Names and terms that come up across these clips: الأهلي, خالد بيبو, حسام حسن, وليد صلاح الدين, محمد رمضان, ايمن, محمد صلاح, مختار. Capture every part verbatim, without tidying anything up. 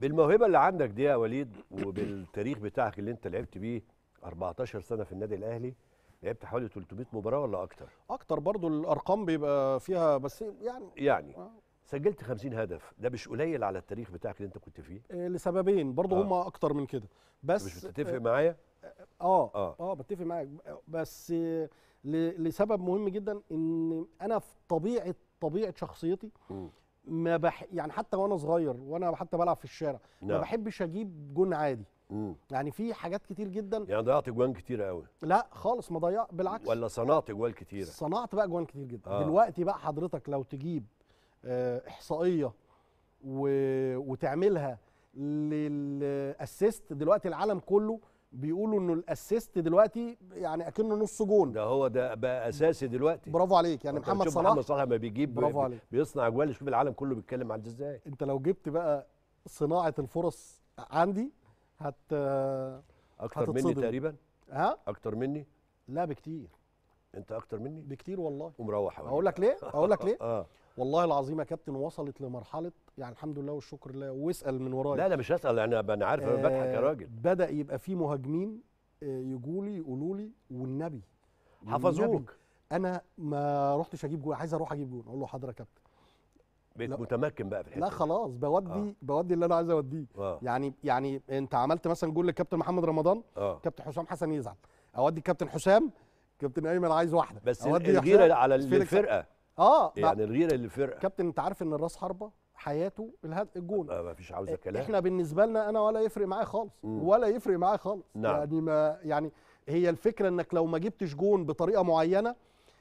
بالموهبه اللي عندك دي يا وليد وبالتاريخ بتاعك اللي انت لعبت بيه أربعتاشر سنة في النادي الاهلي، لعبت حوالي تلتمية مباراة ولا اكتر؟ اكتر برضو، الارقام بيبقى فيها بس يعني يعني آه. سجلت خمسين هدف، ده مش قليل على التاريخ بتاعك اللي انت كنت فيه. آه لسببين برضو آه. هم اكتر من كده، بس مش بتتفق آه معايا؟ اه اه, آه بتفق معاك، بس آه لسبب مهم جدا، ان انا في طبيعه طبيعه شخصيتي م. ما بح... يعني حتى وانا صغير وانا حتى بلعب في الشارع لا. ما بحبش اجيب جون عادي. مم. يعني في حاجات كتير جدا، يعني ضيعت اجوان كتير قوي؟ لا خالص ما ضيع، بالعكس، ولا صنعت اجوان كتيره؟ صنعت بقى اجوان كتير جدا. آه. دلوقتي بقى حضرتك لو تجيب آه احصائيه و... وتعملها للاسيست، دلوقتي العالم كله بيقولوا انه الاسيست دلوقتي يعني اكنه نص جون، ده هو ده بقى اساسي دلوقتي. برافو عليك. يعني محمد صلاح محمد صلاح ما بيجيب، برافو عليك، بيصنع اجوان. شوف العالم كله بيتكلم عن ده ازاي. انت لو جبت بقى صناعه الفرص عندي هت اكتر هتتصدم. مني تقريبا. ها اكتر مني؟ لا بكتير. انت اكتر مني بكتير والله، ومروح. اقول لك ليه اقول لك ليه آه. والله العظيم يا كابتن وصلت لمرحله، يعني الحمد لله والشكر لله، واسال من ورايا. لا لا مش هسال، انا انا عارف، انا بضحك يا راجل. بدا يبقى في مهاجمين يجوا لي يقولوا لي والنبي حفظوك، انا ما رحتش اجيب جول، عايز اروح اجيب جول. اقول له حاضر يا كابتن، بقيت متمكن بقى في الحته. لا خلاص بودي آه. بودي اللي انا عايز اوديه. آه. يعني يعني انت عملت مثلا جول للكابتن محمد رمضان، آه. كابتن حسام حسن يزعل، اودي الكابتن حسام، كابتن ايمن عايز واحده، بس الغيره على الفرقه. اه يعني الغيره اللي فرقه كابتن، انت عارف ان الراس حربه حياته الجون. آه ما فيش عاوزه كلام. احنا بالنسبه لنا انا ولا يفرق معايا خالص، م. ولا يفرق معايا خالص. نعم. يعني ما يعني هي الفكره انك لو ما جبتش جون بطريقه معينه،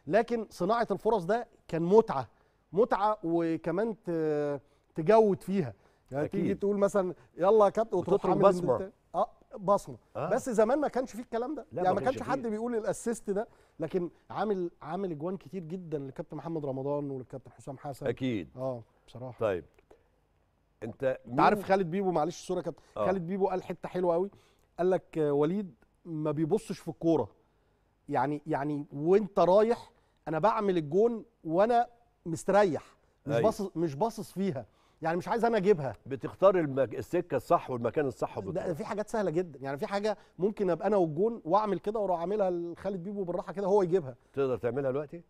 لكن صناعه الفرص ده كان متعه متعه، وكمان تجود فيها. يعني أكيد. تيجي تقول مثلا يلا يا كابتن وتروح عامل بصمه اه بصمه آه. بس زمان ما كانش فيه الكلام ده، يعني ما كانش حد بيقول الاسيست ده، لكن عامل عامل اجوان كتير جدا للكابتن محمد رمضان وللكابتن حسام حسن اكيد. اه بصراحه. طيب انت عارف خالد بيبو، معلش الصوره كابتن آه. خالد بيبو قال حته حلوه قوي، قال لك وليد ما بيبصش في الكوره، يعني يعني وانت رايح انا بعمل الجون وانا مستريح، مش باصص مش باصص فيها، يعني مش عايز انا اجيبها، بتختار المك... السكه الصح والمكان الصح. ده في حاجات سهله جدا، يعني في حاجه ممكن ابقى انا والجون واعمل كده واروح اعملها لخالد بيبو بالراحه كده، هو يجيبها. تقدر تعملها دلوقتي؟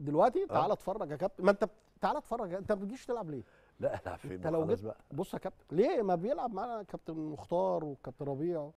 دلوقتي تعالى اتفرج يا كابتن. ما انت تعالى اتفرج، انت ما بتجيش تلعب ليه؟ لا العب فين؟ انت لو جيت بص يا كابتن ليه ما بيلعب معانا كابتن مختار وكابتن ربيع.